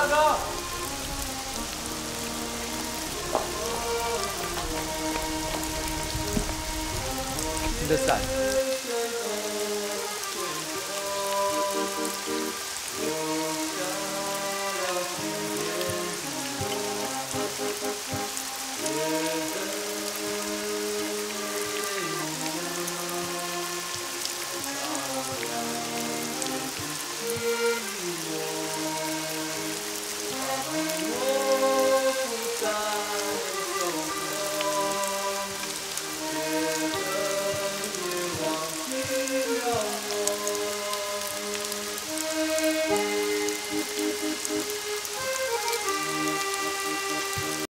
大哥。你的伞。